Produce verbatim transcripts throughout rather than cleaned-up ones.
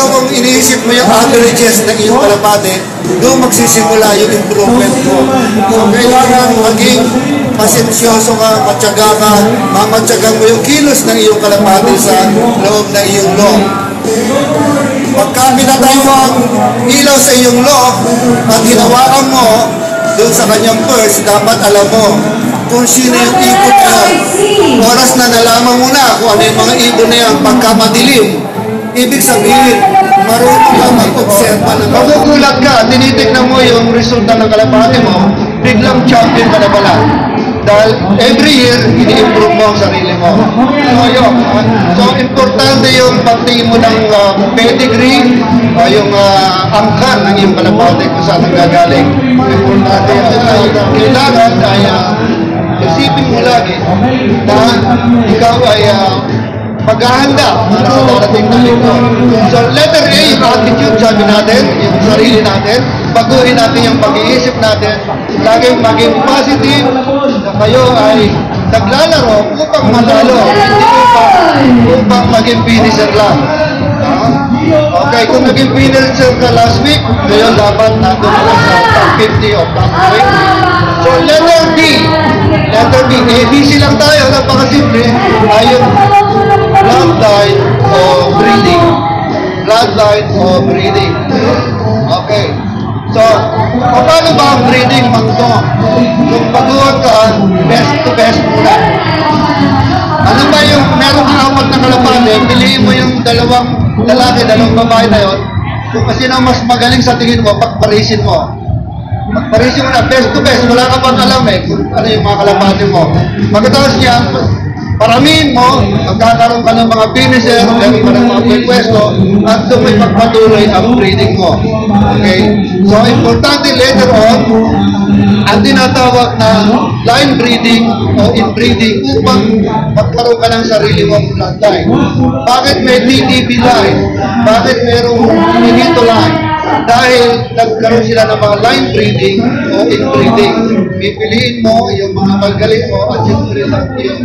Pero kung iniisip mo yung averages ng iyong kalapate, doon magsisimula yung improvement mo. So, kailangan maging pasensyoso ka, matyaga ka, mamatyaga mo yung kilos ng iyong kalapate sa loob ng iyong loob. Pagka pinatayo ang ilaw sa iyong loob at hinawakan mo doon sa kanyang purse, dapat alam mo kung sino yung ibon na yun. Oras na nalaman mo na kung ano yung mga ibon na yan pagkamadilim. Ibig sabihin, marunong ka mag-observa na magugulat ka, tinitignan mo yung resulta ng kalapate mo, biglang champion ka na pala. Dahil every year, ini-improve mo ang sarili mo. So, yun. So, importante yung pagtingin mo ng uh, pedigree, uh, yung uh, angkan ng iyong kalapate kung saan ang gagaling. Importante yun. Uh, kailangan kaya isipin mo lagi na ikaw ay uh, maghahanda para sa darating na ito. So, letter A, attitude, sabi natin, yung sarili natin, baguhin natin yung pag-iisip natin, laging maging positive na kayo ay naglalaro upang manalo, hindi upang, upang maging finisher lang. Okay, kung naging finisher ka last week, ngayon dapat nandun ka lang sa top fifty of last week. So, letter D, letter D, eh, busy lang tayo, napakasimple, ay yung bloodline of breeding. Bloodline of breeding. Okay. So, paano ba ang breeding magto? Kung baguhan ka, best to best muna. Ano ba yung meron kang apat na kalapate, piliin mo yung dalawang lalaki, dalawang babae na yun. Kung kasi na mas magaling sa tingin mo, pagparisin mo. Pagparisin mo na, best to best, wala ka pang alam eh kung ano yung mga kalapate mo. Pagkatapos niya, paramihin mo, magkakaroon ka ng mga finisher, meron ka ng mga pwepwesto, at doon may pagpatuloy ang breeding mo. Okay? So, importante later on, ang tinatawag na line breeding o inbreeding upang magkaroon ka ng sarili mong bloodline. Bakit may T T B line? Bakit merong Minito line? Dahil nagkaroon sila ng mga line breeding o inbreeding, pipiliin mo yung mga magaling mo at yung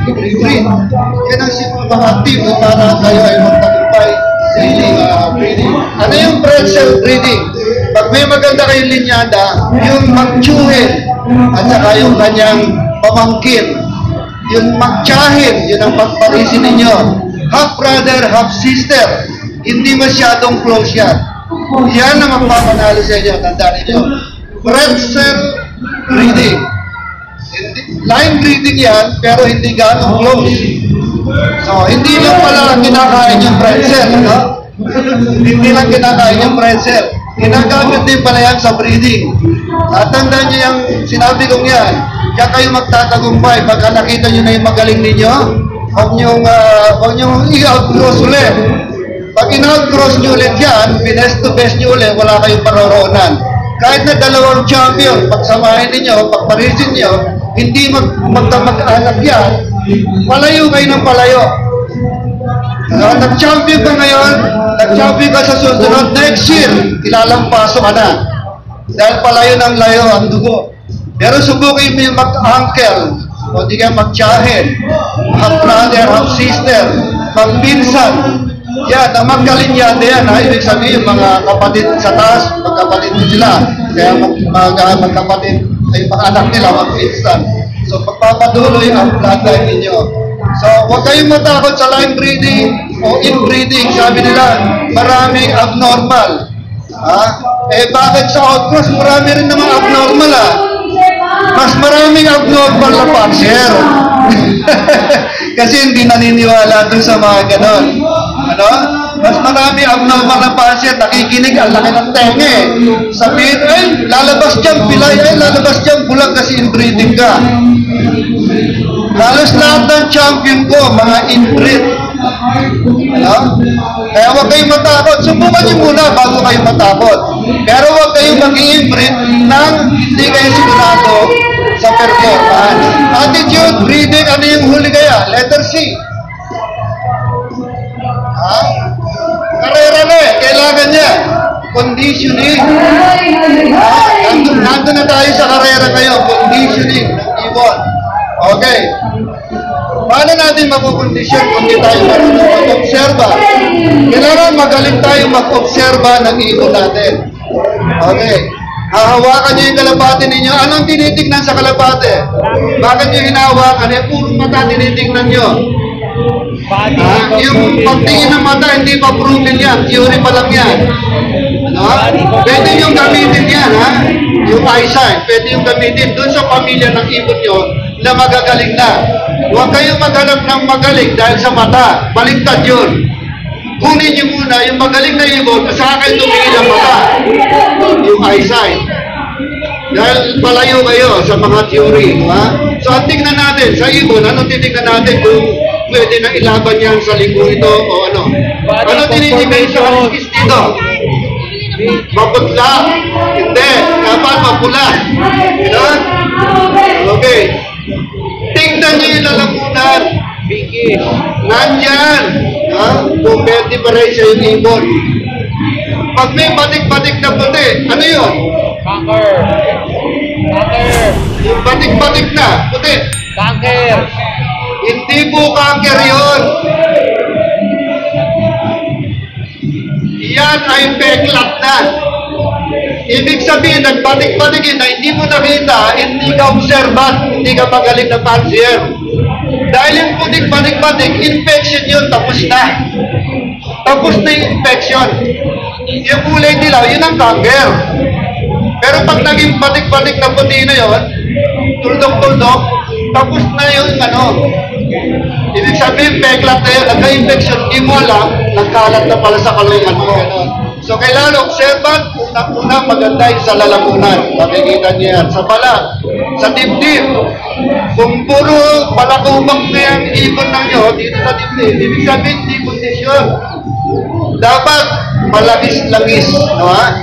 i-breed. Yan ang simulative para kayo ay magtagumpay sa inyong uh, breeding. Ano yung pretzel breeding? Pag may maganda kayong linyada, yung magtsuhin at saka yung kanyang pamangkin, yung magtsahin, yun ang pagparisin ninyo. Half brother, half sister, hindi masyadong close yan. Yan ang magpapanalo sa inyo, tandaan ninyo. Pretzel breeding. Line breeding yan, pero hindi gano'ng close. So, hindi lang pala kinakain yung pretzel, no? Hindi lang kinakain yung pretzel. Kinagamit din pala yan sa breeding. At tandaan nyo yung sinabi kong yan. Kaya kayo magtatagumpay pagka nakita nyo na yung magaling ninyo, huwag nyong, uh, huwag nyong i-outcross ulit. Pag in-outcross nyo ulit yan, best to best nyo ulit, wala kayong paroroonan. Kahit na dalawang champion, pagsamahin ninyo, pagparisin nyo, hindi magtamag-anak yan, palayo kayo ng palayo. So, nag-champion ka ngayon, nag-champion ka sa susunod, next year, ilalampaso ka na. Dahil palayo ng layo ang dugo. Pero subukin mo yung mag-uncle, o di ka mag-tsahin, half-brother, half-sister, mag-pinsan. Yan, ang magkalinyada yan, ha? Ibig sabihin yung mga kapatid sa taas, magkapatid sila. Kaya mag, mag, magkapatid ay pang-anak nila, mag-instant. So, pagpapaduloy ang bloodline ninyo. So, huwag kayong matakot sa line breeding o inbreeding. Sabi nila, maraming abnormal. Ha? Eh, bakit sa outcross, marami rin namang abnormal, ha? Mas maraming abnormal na parser. Kasi hindi naniniwala doon sa mga ganon. Ano? Mas marami ang normal na pasir, nakikinig, ang laki ng tenge. Sabihin, ay, lalabas dyan, pilay, ay, lalabas dyan, bulag kasi inbreeding ka. Halos lahat ng champion ko, mga inbreed. Ano? Kaya huwag kayong matakot. Subukan nyo muna bago kayo matakot. Pero huwag kayong mag-inbreed nang hindi kayo sigurado sa performance. Attitude, breeding, ano yung huli kaya? Letter C. Ha? Karera na eh. Kailangan niya. Conditioning. Ha? Nandun na tayo sa karera kayo. Conditioning. Ibon. Okay. Paano natin makukondisyon kung di tayo marunong mag-obserba? Kailangan magaling tayo mag-obserba ng ipon natin. Okay. Hahawakan niyo yung kalapate ninyo. Anong tinitignan sa kalapate? Bakit niyo hinahawakan? Eh, puro mata tinitignan niyo. Ah, yung pagtingin ng mata, hindi pa proven yan. Theory pa lang yan. Ano? Pwede yung gamitin yan, ha? Yung eyesight, pwede yung gamitin doon sa pamilya ng ibon nyo na magagaling na. Huwag kayong maghanap ng magaling dahil sa mata. Baliktad yun. Kunin nyo muna yung magaling na ibon sa akin tumingin ang mata. Yung eyesight. Dahil palayo kayo sa mga theory, ha? So, tingnan natin sa ibon, anong titignan natin kung pwede na ilaban yan sa linggo ito o ano. Ano tinitignan sa kaligis dito? Maputla? Hindi. Dapat mapula. Diba? Okay. Tingnan nyo yung lalamunan. Nandyan. Ha? Kung pwede pa rin siya yung ibon. Pag may batik-batik na puti, ano yun? Kanker. Kanker. Yung batik-batik na puti. Kanker. Hindi po kanker yun. Yan ay peklat na. Ibig sabihin, nagpatik-patikin na hindi mo nakita, hindi ka observant, hindi ka magaling na pansier. Dahil yung patik-patik-patik, infection yun, tapos na. Tapos na yung infection. Yung kulay nila, yun ang kanker. Pero pag naging patik-patik na puti na yun, tuldok-tuldok, tapos na yun, ano, ibig sabihin, peklat na yun, nagka-infection, di mo alam, nagkalat na pala sa kalungan mo. So, kailangan observant, unang-unang maganda yung sa lalamunan. Makikita niyo yan. Sa balat, sa dibdib. Kung puro balakubang na yung ibon na nyo, dito sa dibdib, ibig sabihin, di kondisyon. Dapat, malagis-lagis. No, ha?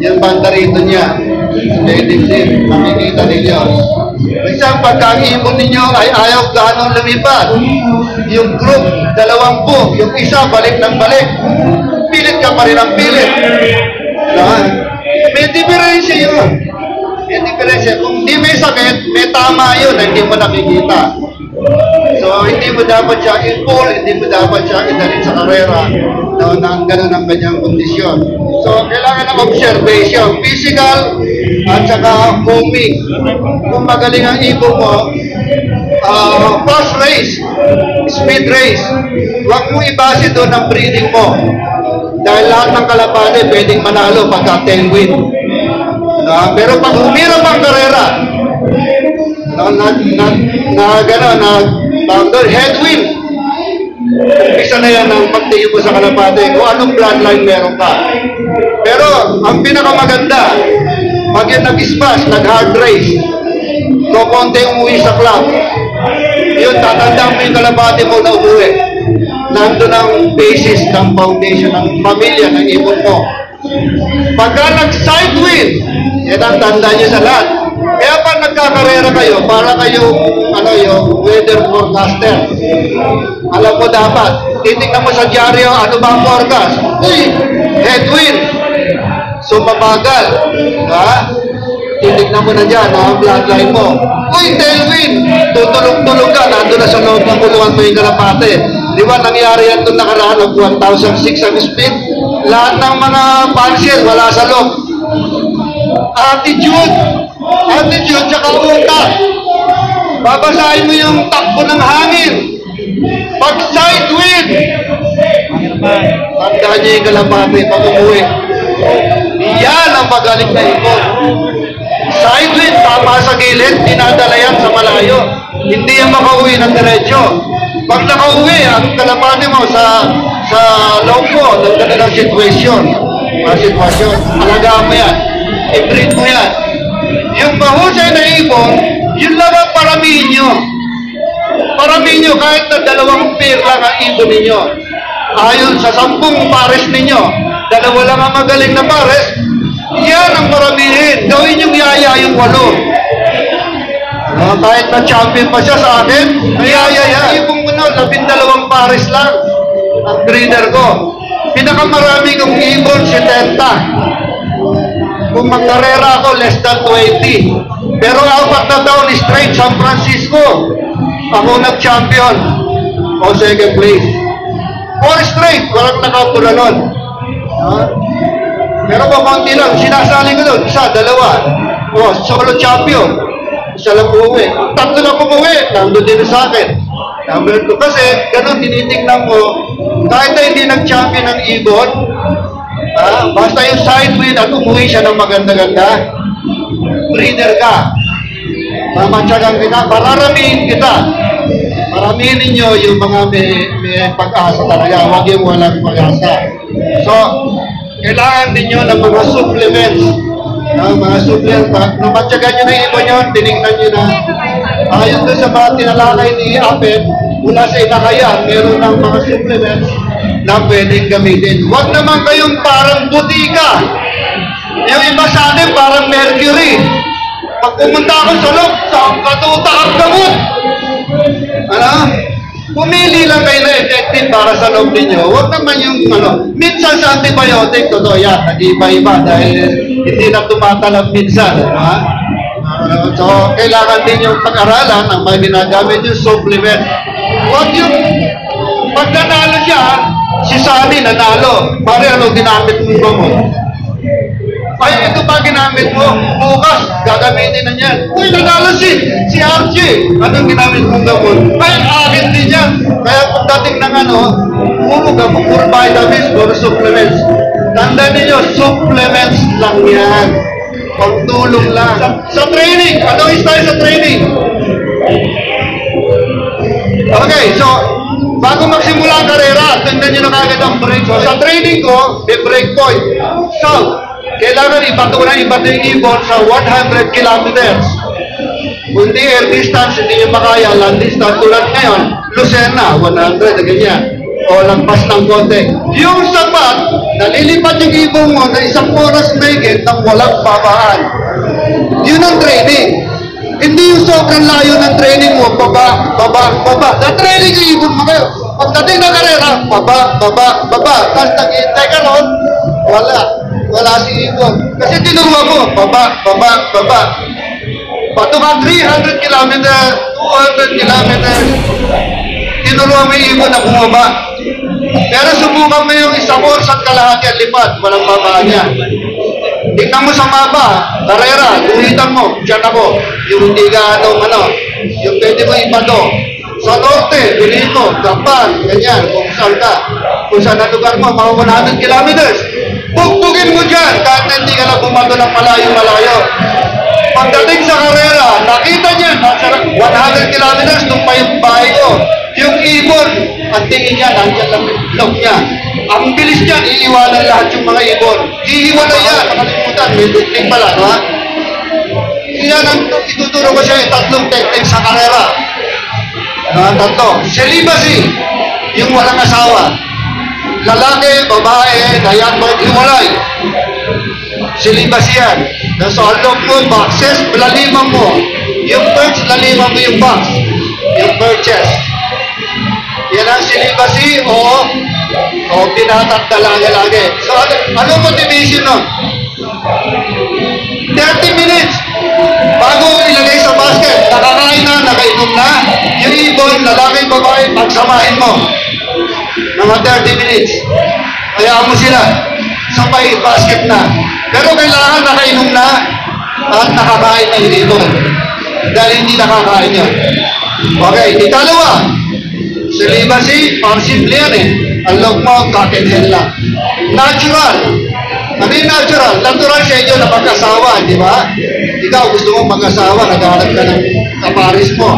Yung banda rito niya. Yung dibdib, makikita ninyo. Isang pagka-ibon ninyo ay ayaw gano'ng lumipad. Yung group, dalawang po. Yung isa, balik ng balik. Pilit ka pa rin ang pilit. Saan? May diferensya yun. May diferensya. Kung di may sakit, may tama yun na hindi mo nakikita. So, hindi mo dapat siya in-pull, hindi mo dapat siya in-dalin sa karera na ng ganun ang kanyang kondisyon. So, kailangan ng observation, physical at saka homing. Kung magaling ang ibon mo, uh, fast race, speed race, huwag mo ibase doon ang breeding mo. Dahil lahat ng kalapate pwedeng manalo pagka ten win. Uh, pero pag humirap ang karera, na na na na gano'n, na doon, headwind. Umpisa na yan ang pagtingin mo sa kalapate, kung anong bloodline meron pa. Pero, ang pinakamaganda, pag yung nag-splash, nag-hard race, so konti umuwi sa club, yun, tatandaan mo yung kalapate mo na umuwi. Nandun ang basis ng foundation ng pamilya, ng ibon mo. Pagka nag-sidewind, yan ang tanda nyo sa lahat. Kaya pag nagkakarera kayo, para kayong ano, yung weather forecaster. Alam mo dapat, titignan mo sa dyaryo, ano ba ang forecast? Uy, headwind. So, mabagal. Ha? Titignan mo na dyan, ang bloodline mo. Uy, tailwind. Tutulog-tulog ka, nandun na sa loob ng kulungan mo yung kalapate. Di ba, nangyari yan itong nakaraan ng one thousand six hundred speed? Lahat ng mga pansil, wala sa loob. Attitude. Attitude tsaka utak. Babasahin mo yung takbo ng hangin. Pag sidewind. Tandaan niya yung kalapate pag umuwi. Yan ang magaling na ibon. Sidewind, tama sa gilid, dinadala yan sa malayo. Hindi yan makauwi ng diretso. Pag nakauwi, ang kalapate mo sa sa loko, ng kanilang sitwasyon. Mga sitwasyon, alagaan mo yan. I-treat mo yan. Yung mahusay na ibon, yun lang ang paramihin nyo. Paramihin nyo kahit na dalawang pair lang ang ibon ninyo. Ayon sa sampung pares ninyo, dalawa lang ang magaling na pares, yan ang paramihin. Gawin yung yaya yung walo. Uh, kahit na champion pa siya sa akin, yaya yan. Ibon mo na, labindalawang pares lang ang breeder ko. Pinakamarami kong ibon, setenta. Kung magkarera ako, less than twenty. Pero apat na taon straight San Francisco ang unang champion o second place. Four straight, walang nakaupo na nun. Ha? Pero kakunti lang, sinasali ko nun. Isa, dalawa. O, solo champion. Isa lang umuwi. Tatlo lang umuwi, nandun din sa akin. Number two kasi, ganun tinitignan ko. Kahit na hindi nag-champion ng ibon, ah, basta yung side win at umuwi siya ng maganda-ganda, breeder ka, mamatyagan kita, mararamihin kita, maramihin ninyo yung mga may, may pag-asa talaga, huwag yung walang pag-asa. So, kailangan ninyo ng mga supplements, ng mga supplements, mamatyagan nyo na yung iba nyo, tinignan nyo na, ayon doon sa mga tinalalay ni Apet, mula sa Inakayan, meron ng mga supplements na pwedeng gamitin. Huwag naman kayong parang butika. Yung iba sa atin parang mercury. Pag pumunta ako sa loob, saan ka tutakap ka mo? Ano? Pumili lang kayo na effective para sa loob ninyo. Huwag naman yung ano. Minsan sa antibiotic, totoo yan, nag-iba-iba dahil hindi na tumatalab minsan. Ha? So, kailangan din yung pag-aralan ang may binagamit yung supplement. Huwag yung pag nanalo siya, si Sunny nanalo. Pare, ano ginamit mo mo? Ay, ito pa ginamit mo, bukas, gagamitin na niyan. Uy, nanalo si, si R J. Anong ginamit mong gamon? Ay, akin din yan. Kaya kung dating ng ano, umuga mo for vitamins or supplements. Tanda ninyo, supplements lang yan. Pagtulong lang. Sa, sa training, ano is tayo sa training? Okay, so, bago magsimula ang karera, tanda nyo na kagad ang break. So, sa training ko, may break point. So, kailangan ipatunay iba't yung ibon sa one hundred kilometers. Kundi air distance, hindi nyo makaya. Land distance, tulad ngayon, Lucena, one hundred, ganyan. O lampas ng konti. Yung sapat, nalilipat yung ibon mo na isang oras naigit ng walang babaan. Yun ang training. Hindi yung sobrang layo ng training mo, baba, baba, baba. Na-training yung ibon mo kayo. Pagdating na karera, baba, baba, baba. Tapos nag-iintay ka noon, wala. Wala si ibon. Kasi tinuruan mo, baba, baba, baba. Patungan three hundred kilometers, two hundred kilometers, tinuruan mo yung ibon na bumaba. Pero subukan mo yung isang oras at kalahati at lipat, walang babaan niya. Tignan mo sa mapa, karera, gulitan mo, dyan ako. Yung tiga, ano, ano, yung pwede mo ipato. Sa norte, Benito, Japan, ganyan, kung saan ka. Kung saan na lugar mo, mga one hundred kilometers. Bugbugin mo dyan kahit na hindi ka na bumato ng malayo-malayo. Pagdating sa karera, nakita niya, nasa one hundred kilometers, nung pa yung bahay ko. Yung ibon, ang tingin niya, nandiyan lang yung log niya. Ang bilis niya, iiwanan lahat yung mga ibon. Iiwanan yan, nakalimutan, may technique pala, no ha? Yan ang ituturo ko siya, tatlong technique sa karera. Uh, tatlo, celibacy, yung walang asawa. Lalaki, babae, dayan mo, iwalay. Silibas yan. Nasa along mo, boxes, laliman mo. Yung perch, laliman mo yung box. Yung perches. Yan ang silibasi o o tinatakta lagi-lagi. So, ano, ano motivation nun? thirty minutes bago ilagay sa basket. Nakakain na, nakainom na. Yung ibon, lalaki, babae, pagsamahin mo. Mga thirty minutes. Hayaan mo sila. Sabay basket na. Pero kailangan nakainom na at nakakain na yung ibon. Dahil hindi nakakain yun. Okay, ikalawa. Celibacy, parang simple yan eh. Ang log mo, kakinhen lang. Natural. Ano yung natural? Natural sa inyo na mag-asawa, di ba? Ikaw gusto mong mag-asawa, naghahanap ka ng kaparis mo.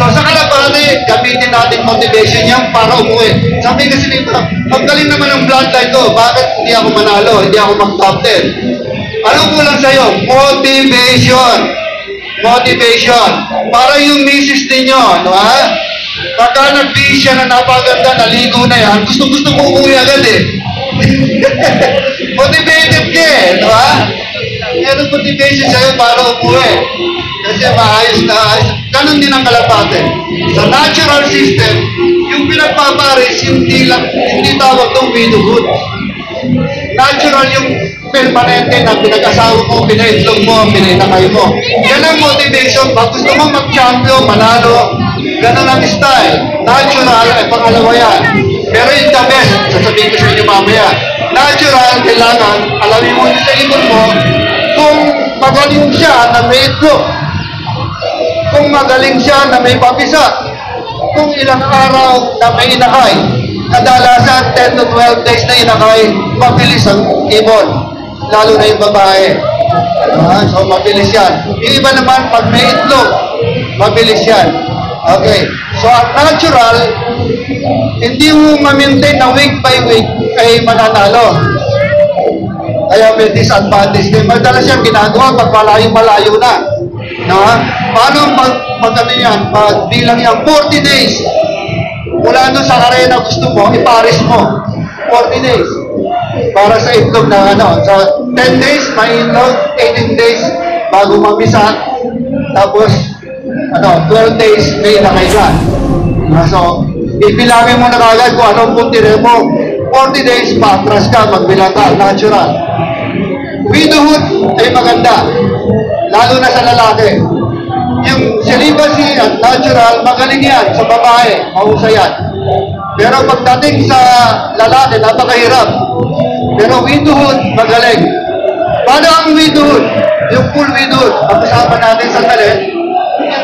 So sa kalabali, gamitin natin motivation niya para umuwi. Sabi kasi nito, ang galing naman ang bloodline ko, bakit hindi ako manalo, hindi ako mag-top ten? Anong kulang sa'yo? Motivation. Motivation. Para yung misis ninyo, ano ha? Pagka nag-base siya na napaganda, naligo na yan, gusto-gusto ko umuwi agad eh. Motivated ka eh, ano ha? Meron motivation sa'yo para umuwi. Kasi maayos na ayos. Ganon din ang kalapate. Sa natural system, yung pinagpaparis, hindi, lang, hindi tawag ng widowhood. Natural yung permanente na pinag-asawa mo, pinaitlog mo, pinaitakay mo. Yan ang motivation. Pag gusto mo mag-champion, manalo, ganun ang style. Natural ay pangalawa yan. Pero yung the best, sasabihin ko sa inyo mamaya. Natural, kailangan, alamin mo sa ibon mo kung magaling siya na may itlog. Kung magaling siya na may papisat. Kung ilang araw na may inakay. Kadalasan, ten to twelve days na inakay, mabilis ang ibon. Lalo na yung babae. Ah, so, mabilis yan. Yung iba naman, pag may itlog, mabilis yan. Okay. So, ang natural, hindi mo ma-maintain na week by week ay mananalo. Kaya may disadvantage din. Madalas yan ginagawa pag malayo-malayo na. No? Paano pag, pag ano yan? Pag bilang yan, forty days. Mula doon sa arena gusto mo, iparis mo. forty days. Para sa itlog na ano, sa so, ten days, may itlog, eighteen days, bago mabisa, tapos, ano, twelve days, may ilakay ka. So, ibilangin mo na kagad kung anong puntire mo, forty days, patras ka, magbilang ka, natural. Widowhood ay maganda, lalo na sa lalaki. Yung celibacy at natural, magaling yan sa babae, mahusay yan. Pero pagdating sa lalaki, napakahirap. Pero widowhood, magaling. Paano ang widowhood? Yung full widowhood, pag-usapan natin sa tali,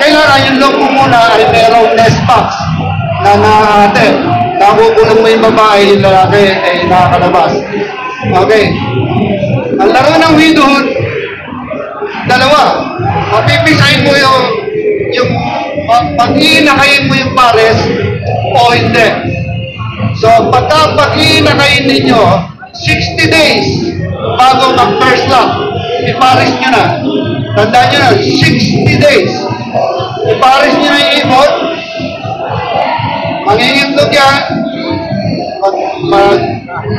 kailangan yung loob mo muna ay merong nest box na naate. Nakukulong mo yung babae, yung lalaki ay nakakalabas. Okay. Ang laro ng widowhood, dalawa. Mapipisahin mo yung, yung pag-iinakayin mo yung pares o hindi. So, pag-iinakayin ninyo, sixty days bago mag-first lap, iparis nyo na. Tandaan nyo na, sixty days. Iparis nyo na yung ibon. Mangingitlog yan.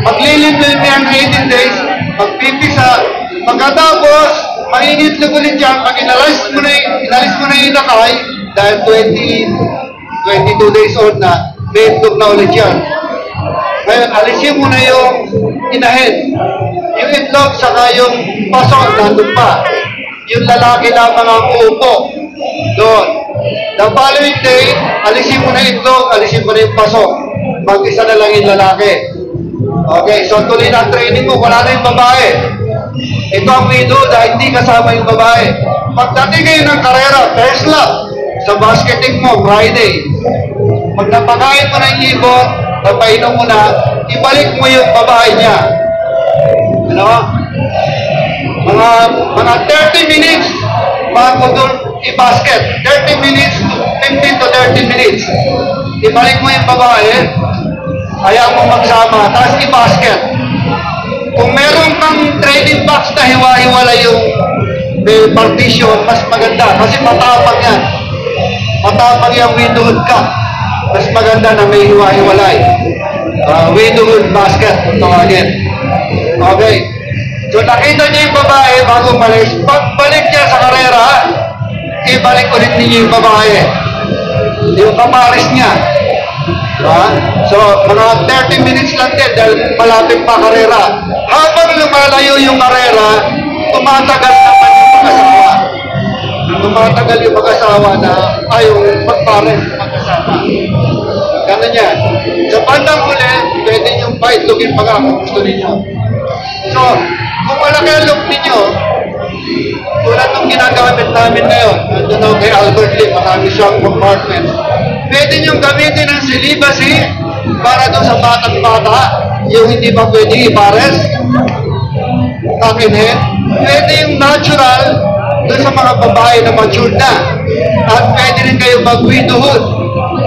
Maglilimlim yan eighteen days. Magpipisa. Pagkatapos, mangingitlog ulit yan. Pag inalis mo na yung inakay, dahil twenty, twenty-two days old na, may itlog na ulit yan. Ngayon, alisin mo na yung inahin. Yung itlog, saka yung pasol, nandun pa. Yung lalaki lamang ang uupo. Doon. The following day, alisin mo na yung itlog, alisin mo na yung pasol. Mag-isa na lang yung lalaki. Okay, so tuloy na training mo, wala na yung babae. Ito ang widow dahil hindi kasama yung babae. Pagdating kayo ng karera, first lap, sa basketing mo, Friday. Pag napakain mo na yung ibon, papainom mo na, ibalik mo yung babae niya. Ano? Mga, mga thirty minutes bago doon i-basket. thirty minutes to fifteen to thirty minutes. Ibalik mo yung babae, ayaw mo magsama, tapos i-basket. Kung meron kang trading box na hiwa-hiwala yung partition, mas maganda. Kasi matapang yan. Matapang yung widowhood ka. Mas maganda na may hiwa-hiwalay. Uh, widowhood basket, kung tawagin. Okay. So, nakita niyo yung babae bago malis. Pagbalik niya sa karera, ibalik ulit niyo yung babae. Yung kaparis niya. Uh, so, mga thirty minutes lang din dahil malapit pa karera. Habang lumalayo yung karera, tumatagal naman yung mag-asawa. Tumatagal yung mag-asawa na ayong magpares mag-asawa. Gano'n yan. Sa bandang huli, pwede niyong baitlogin pag ako gusto ninyo. So, kung malaki ang look ninyo, tulad ng ginagamit namin ngayon, nandun ako kay Albert Lee, marami siyang compartment. Pwede niyong gamitin ang celibacy para doon sa batang bata, yung hindi pa pwede ipares, kakinin. Pwede yung natural doon sa mga babae na mature na. At pwede rin kayo mag-widowhood.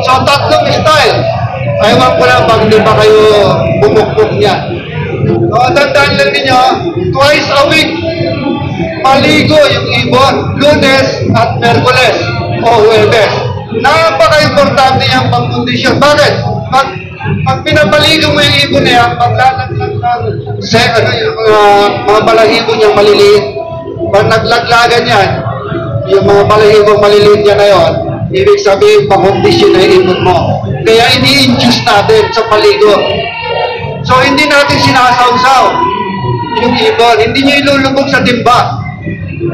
So, tatlong style. Ayaw ko lang pag hindi pa kayo bumukbuk niya. So, tandaan lang ninyo, twice a week, maligo yung ibon, Lunes at Merkules o Huwebes. Napaka-importante niyang pang-kondisyon. Bakit? Pag, pag pinapaligo mo yung ibon niya, paglalaglag sa ano, yung uh, mga balahibo niyang maliliit, pag naglaglagan yan, yung mga balahibong maliliit niya na yon, ibig sabihin, pang-kondisyon na yung ibon mo. Kaya ini-induce natin sa paligo. So, hindi natin sinasawsaw. Yung-ibon. Hindi nyo ilulubog sa timba.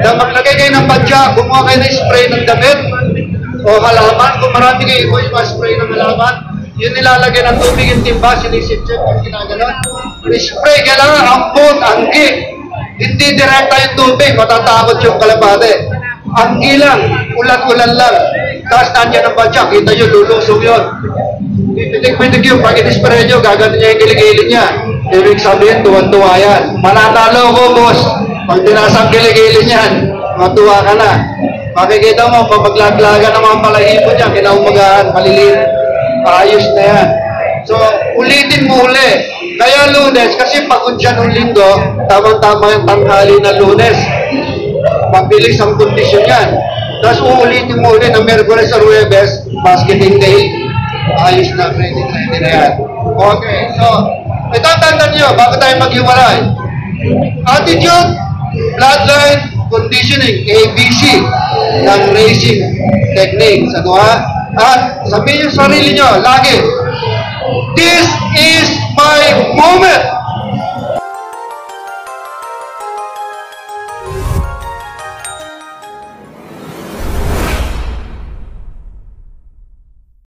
Na maglagay kayo ng badya, gumawa kayo ng spray ng damit o halaman. Kung marami kayo i-spray ng halaman, yun nilalagay ng tubig yung timba, sinisip check ang ginagano'n. I-spray, kailangan ampun, anggi. Hindi direkta yung tubig, matatakot yung kalapate. Anggi lang, ulan-ulan lang. Tapos nandiyan ang badya, kita nyo, lulusong yun. Pitik-pitik yun, pag in-spray nyo, gagano niya yung kiligilin niya. Ibig sabihin, tuwan-tuwa yan. Manatalo ko, boss. Pag binasang kiligilin yan, matuwa ka na. Makikita mo, papaglaglagan ng mga palahipo niya, kinaumagaan, maliliit, maayos na yan. So, ulitin mo uli. Kaya Lunes, kasi pagod siya noong linggo, tamang-tama yung tanghali na Lunes. Mabilis ang kondisyon yan. Tapos uulitin mo uli ng Merkulis or Webes, basketing day. Ayos na, ready, ready na yan. Okay, so, itatanda niyo bago tayo maghiwalay. Attitude, bloodline, conditioning, A B C ng racing techniques. Ano ha? At sabihin yung sarili niyo, lagi, this is my moment.